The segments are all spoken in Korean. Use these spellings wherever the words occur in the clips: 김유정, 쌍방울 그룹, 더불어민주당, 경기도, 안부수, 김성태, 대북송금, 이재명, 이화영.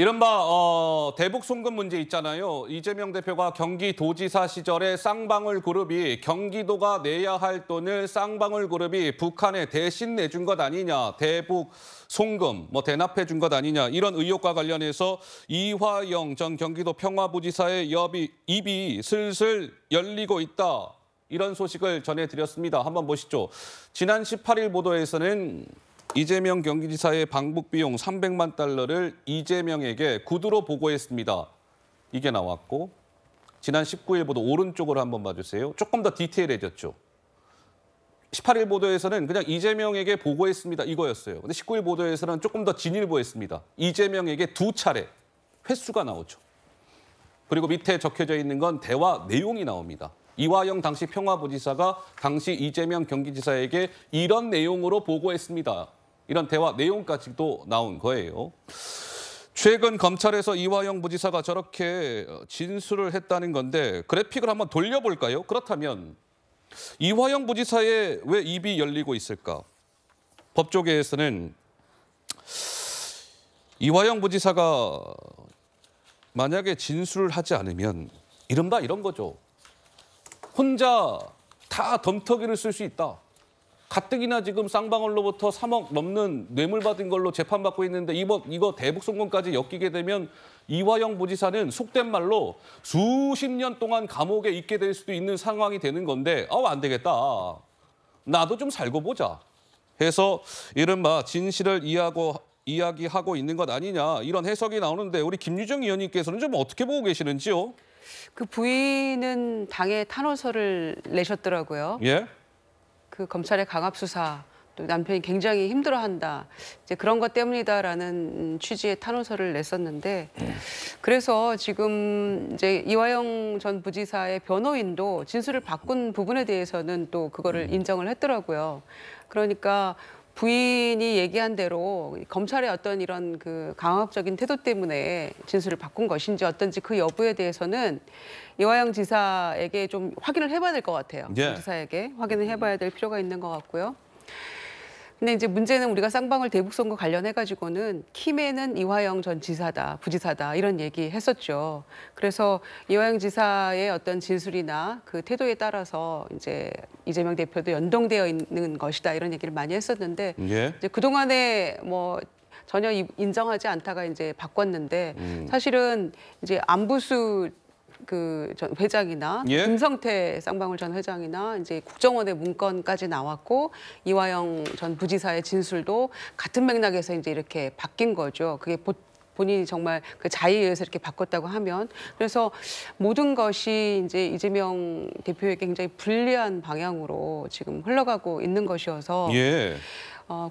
이른바 대북 송금 문제 있잖아요. 이재명 대표가 경기도지사 시절에 쌍방울 그룹이 경기도가 내야 할 돈을 쌍방울 그룹이 북한에 대신 내준 것 아니냐, 대북 송금 대납해 준 것 아니냐, 이런 의혹과 관련해서 이화영 전 경기도 평화부지사의 입이 슬슬 열리고 있다, 이런 소식을 전해드렸습니다. 한번 보시죠. 지난 18일 보도에서는 이재명 경기지사의 방북 비용 300만 달러를 이재명에게 구두로 보고했습니다. 이게 나왔고, 지난 19일 보도 오른쪽으로 한번 봐주세요. 조금 더 디테일해졌죠. 18일 보도에서는 그냥 이재명에게 보고했습니다, 이거였어요. 근데 19일 보도에서는 조금 더 진일보했습니다. 이재명에게 2차례 횟수가 나오죠. 그리고 밑에 적혀져 있는 건 대화 내용이 나옵니다. 이화영 당시 평화부지사가 당시 이재명 경기지사에게 이런 내용으로 보고했습니다. 이런 대화 내용까지도 나온 거예요. 최근 검찰에서 이화영 부지사가 저렇게 진술을 했다는 건데 그래픽을 한번 돌려볼까요? 그렇다면 이화영 부지사의 왜 입이 열리고 있을까? 법조계에서는 이화영 부지사가 만약에 진술을 하지 않으면 이른바 이런 거죠. 혼자 다 덤터기를 쓸 수 있다. 가뜩이나 지금 쌍방울로부터 3억 넘는 뇌물 받은 걸로 재판받고 있는데 이거 대북 송금까지 엮이게 되면 이화영 부지사는 속된 말로 수십 년 동안 감옥에 있게 될 수도 있는 상황이 되는 건데 안 되겠다. 나도 좀 살고 보자. 해서 이른바 진실을 이야기하고 있는 것 아니냐, 이런 해석이 나오는데 우리 김유정 의원님께서는 좀 어떻게 보고 계시는지요? 그 부인은 당에 탄원서를 내셨더라고요. 예. 그 검찰의 강압 수사, 또 남편이 굉장히 힘들어한다, 이제 그런 것 때문이다라는 취지의 탄원서를 냈었는데, 그래서 지금 이제 이화영 전 부지사의 변호인도 진술을 바꾼 부분에 대해서는 또 그거를 인정을 했더라고요. 그러니까 부인이 얘기한 대로 검찰의 어떤 이런 그 강압적인 태도 때문에 진술을 바꾼 것인지 어떤지 그 여부에 대해서는 이화영 지사에게 좀 확인을 해봐야 될 것 같아요. 예. 지사에게 확인을 해봐야 될 필요가 있는 것 같고요. 근데 이제 문제는 우리가 쌍방울 대북 송금 관련해가지고는 키맨은 이화영 전 지사다, 부지사다, 이런 얘기 했었죠. 그래서 이화영 지사의 어떤 진술이나 그 태도에 따라서 이제 이재명 대표도 연동되어 있는 것이다, 이런 얘기를 많이 했었는데, 예. 이제 그동안에 전혀 인정하지 않다가 이제 바꿨는데, 사실은 이제 안부수 그 전 회장이나, 예? 김성태 쌍방울 전 회장이나 이제 국정원의 문건까지 나왔고 이화영 전 부지사의 진술도 같은 맥락에서 이제 이렇게 바뀐 거죠. 그게 본인이 정말 그 자의에 의해서 이렇게 바꿨다고 하면, 그래서 모든 것이 이제 이재명 대표에게 굉장히 불리한 방향으로 지금 흘러가고 있는 것이어서, 예.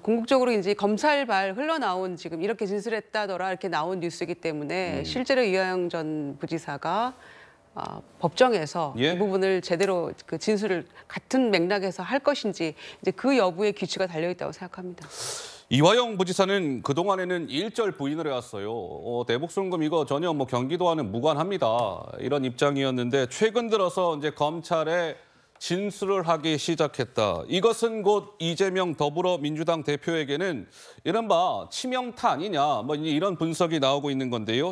궁극적으로 이제 검찰발 흘러나온 지금 이렇게 진술했다더라 이렇게 나온 뉴스이기 때문에 실제로 이화영 전 부지사가 법정에서, 예? 이 부분을 제대로 그 진술을 같은 맥락에서 할 것인지 이제 그 여부의 귀추가 달려있다고 생각합니다. 이화영 부지사는 그동안에는 일절 부인을 해왔어요. 대북 송금 이거 전혀 경기도와는 무관합니다, 이런 입장이었는데 최근 들어서 이제 검찰에 진술을 하기 시작했다. 이것은 곧 이재명 더불어민주당 대표에게는 이른바 치명타 아니냐, 이런 분석이 나오고 있는 건데요.